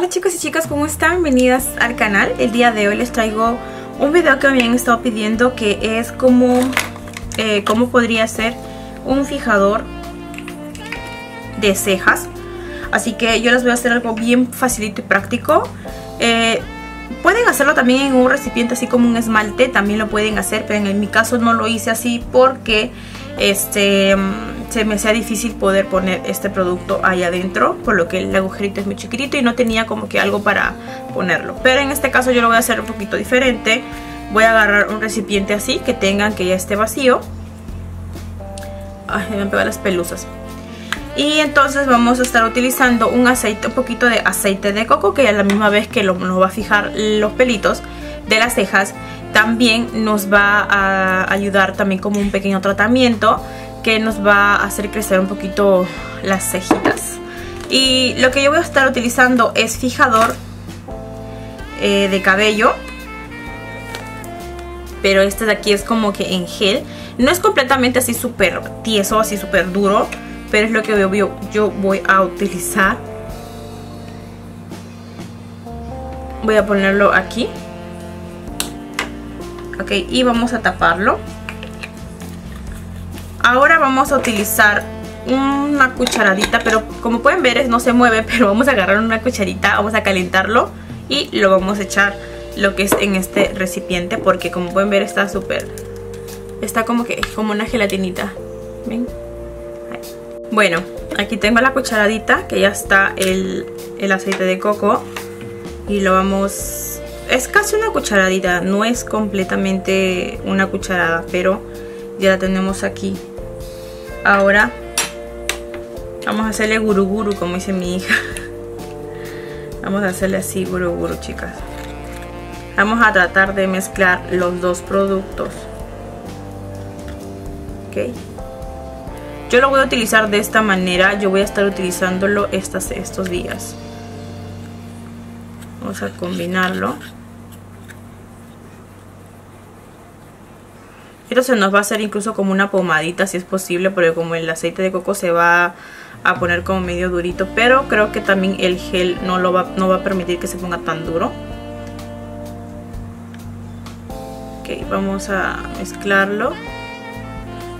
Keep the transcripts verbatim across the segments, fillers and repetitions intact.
Hola chicos y chicas, ¿cómo están? Bienvenidas al canal. El día de hoy les traigo un video que me habían estado pidiendo, que es cómo, eh, cómo podría ser un fijador de cejas. Así que yo les voy a hacer algo bien facilito y práctico. Eh, pueden hacerlo también en un recipiente así como un esmalte, también lo pueden hacer, pero en mi caso no lo hice así porque este... se me hacía difícil poder poner este producto ahí adentro, por lo que el agujerito es muy chiquitito y no tenía como que algo para ponerlo. Pero en este caso yo lo voy a hacer un poquito diferente. Voy a agarrar un recipiente así que tengan, que ya esté vacío. Ay, me han pegado las pelusas. Y entonces vamos a estar utilizando un aceite, un poquito de aceite de coco, que a la misma vez que lo, nos va a fijar los pelitos de las cejas, también nos va a ayudar también como un pequeño tratamiento que nos va a hacer crecer un poquito las cejitas. Y lo que yo voy a estar utilizando es fijador eh, de cabello, pero este de aquí es como que en gel. No es completamente así súper tieso, así súper duro, pero es lo que yo, yo voy a utilizar. Voy a ponerlo aquí. Ok, y vamos a taparlo. Ahora vamos a utilizar una cucharadita, pero como pueden ver no se mueve, pero vamos a agarrar una cucharita, vamos a calentarlo y lo vamos a echar lo que es en este recipiente, porque como pueden ver está súper, está como que como una gelatinita. ¿Ven? Bueno, aquí tengo la cucharadita que ya está el, el aceite de coco y lo vamos, es casi una cucharadita, no es completamente una cucharada, pero ya la tenemos aquí. Ahora vamos a hacerle guru guru, como dice mi hija. Vamos a hacerle así guru guru, chicas. Vamos a tratar de mezclar los dos productos. Ok. Yo lo voy a utilizar de esta manera. Yo voy a estar utilizándolo estas, estos días. Vamos a combinarlo. Esto se nos va a hacer incluso como una pomadita si es posible, porque como el aceite de coco se va a poner como medio durito, pero creo que también el gel no, lo va, no va a permitir que se ponga tan duro. Ok, vamos a mezclarlo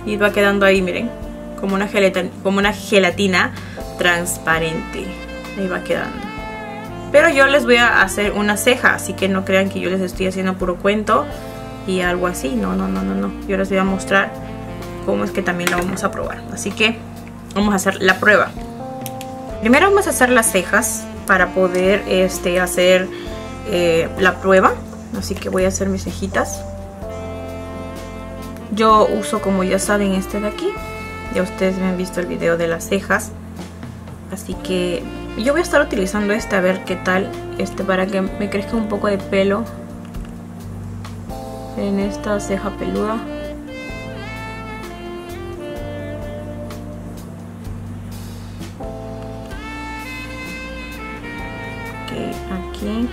y va quedando ahí, miren, como una gelatina, como una gelatina transparente. Ahí va quedando. Pero yo les voy a hacer una ceja, así que no crean que yo les estoy haciendo puro cuento y algo así, no, no, no, no, no. Yo les voy a mostrar cómo es que también lo vamos a probar, así que vamos a hacer la prueba. Primero vamos a hacer las cejas para poder este, hacer eh, la prueba, así que voy a hacer mis cejitas. Yo uso, como ya saben, este de aquí. Ya ustedes me han visto el video de las cejas, así que yo voy a estar utilizando este, a ver qué tal, este, para que me crezca un poco de pelo en esta ceja peluda. Ok, aquí.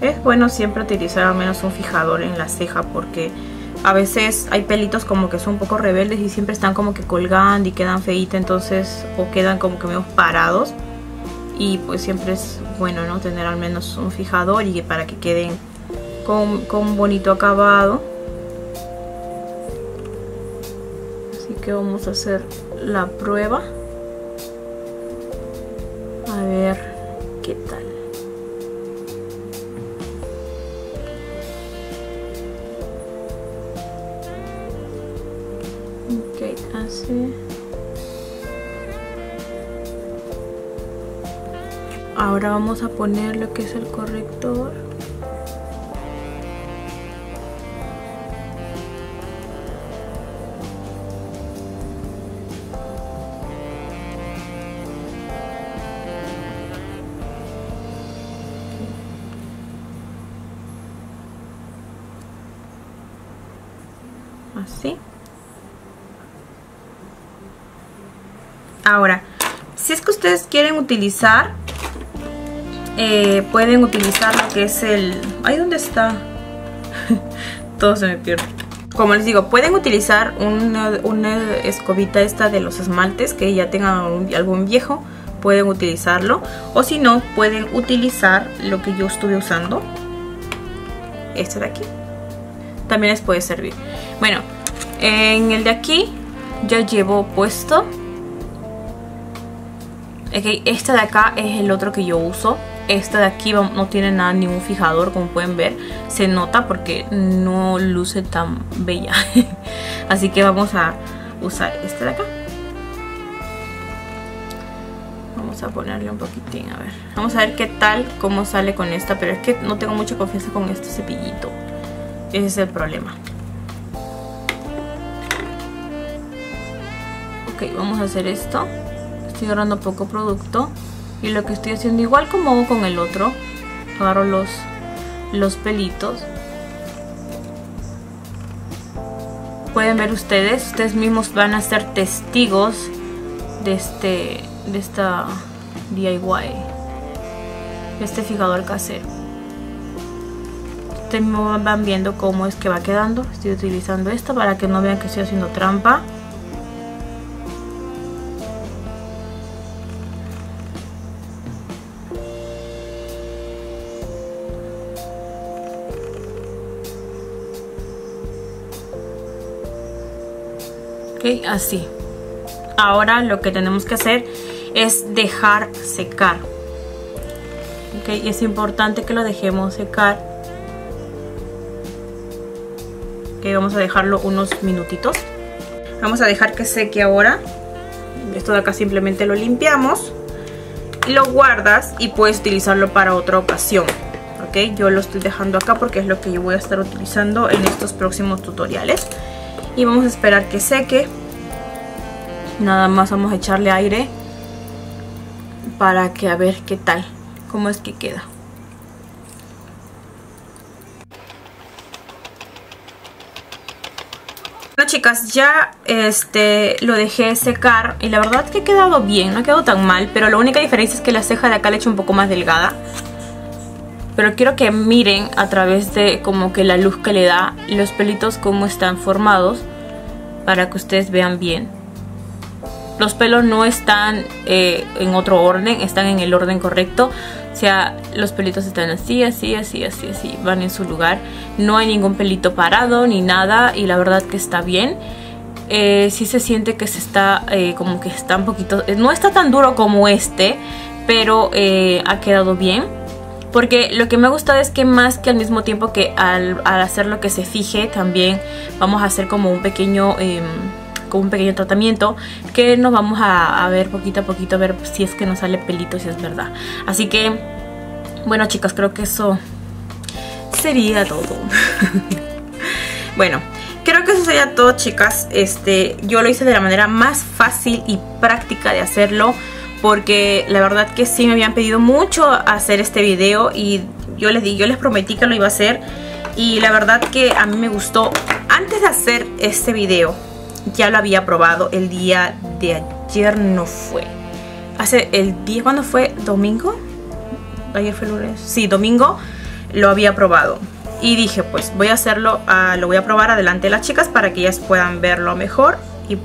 Es bueno siempre utilizar al menos un fijador en la ceja, porque a veces hay pelitos como que son un poco rebeldes y siempre están como que colgando y quedan feitas, entonces, o quedan como que medio parados, y pues siempre es bueno, ¿no?, tener al menos un fijador y para que queden con, con un bonito acabado. Así que vamos a hacer la prueba, a ver qué tal. Así. Ahora vamos a poner lo que es el corrector. Así. Ahora, si es que ustedes quieren utilizar, eh, pueden utilizar lo que es el... ¿Ahí dónde está? todo se me pierde. Como les digo, pueden utilizar una, una escobita esta de los esmaltes que ya tengan un, algún viejo, pueden utilizarlo. O si no, pueden utilizar lo que yo estuve usando, este de aquí. También les puede servir. Bueno, en el de aquí ya llevo puesto. Okay, este de acá es el otro que yo uso. Esta de aquí no tiene nada, ningún fijador, como pueden ver. Se nota porque no luce tan bella. Así que vamos a usar este de acá. Vamos a ponerle un poquitín, a ver. Vamos a ver qué tal, cómo sale con esta. Pero es que no tengo mucha confianza con este cepillito. Ese es el problema. Ok, vamos a hacer esto. Estoy agarrando poco producto. Y lo que estoy haciendo, igual como hago con el otro, agarro los, los pelitos. Pueden ver ustedes, ustedes mismos van a ser testigos de este, de esta D I Y, este fijador casero. Ustedes mismos van viendo cómo es que va quedando. Estoy utilizando esto para que no vean que estoy haciendo trampa. Okay, así. Ahora lo que tenemos que hacer es dejar secar. Okay, es importante que lo dejemos secar. Okay, vamos a dejarlo unos minutitos. Vamos a dejar que seque ahora. Esto de acá simplemente lo limpiamos y lo guardas y puedes utilizarlo para otra ocasión. Okay, yo lo estoy dejando acá porque es lo que yo voy a estar utilizando en estos próximos tutoriales. Y vamos a esperar que seque. Nada más vamos a echarle aire para que a ver qué tal, cómo es que queda. Bueno, chicas, ya este lo dejé secar y la verdad que ha quedado bien, no ha quedado tan mal, pero la única diferencia es que la ceja de acá la he hecho un poco más delgada. Pero quiero que miren a través de como que la luz que le da los pelitos cómo están formados para que ustedes vean bien. Los pelos no están eh, en otro orden, están en el orden correcto. O sea, los pelitos están así, así, así, así, así, van en su lugar. No hay ningún pelito parado ni nada y la verdad que está bien. Eh, sí se siente que se está eh, como que está un poquito... No está tan duro como este, pero eh, ha quedado bien. Porque lo que me ha gustado es que más que al mismo tiempo que al, al hacer lo que se fije, también vamos a hacer como un pequeño, eh, como un pequeño tratamiento que nos vamos a, a ver poquito a poquito, a ver si es que nos sale pelito, si es verdad. Así que, bueno chicas, creo que eso sería todo. Bueno, creo que eso sería todo, chicas. Este, yo lo hice de la manera más fácil y práctica de hacerlo. Porque la verdad que sí me habían pedido mucho hacer este video y yo les di, yo les prometí que lo iba a hacer. Y la verdad que a mí me gustó. Antes de hacer este video, ya lo había probado el día de ayer, no fue. Hace el día, ¿cuándo fue? ¿Domingo? ¿Ayer fue lunes? Sí, domingo lo había probado. Y dije, pues voy a hacerlo, uh, lo voy a probar adelante de las chicas para que ellas puedan verlo mejor. Y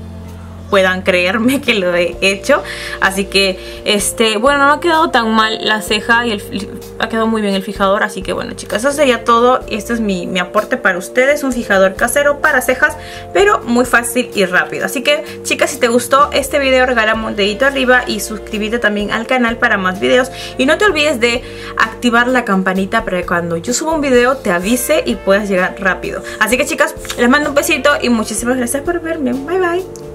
puedan creerme que lo he hecho. Así que, este, bueno, no ha quedado tan mal la ceja y el, ha quedado muy bien el fijador. Así que bueno, chicas, eso sería todo. Este es mi, mi aporte para ustedes, un fijador casero para cejas, pero muy fácil y rápido. Así que, chicas, si te gustó este video, regálame un dedito arriba y suscríbete también al canal para más videos. Y no te olvides de activar la campanita para que cuando yo suba un video te avise y puedas llegar rápido. Así que, chicas, les mando un besito y muchísimas gracias por verme. Bye, bye.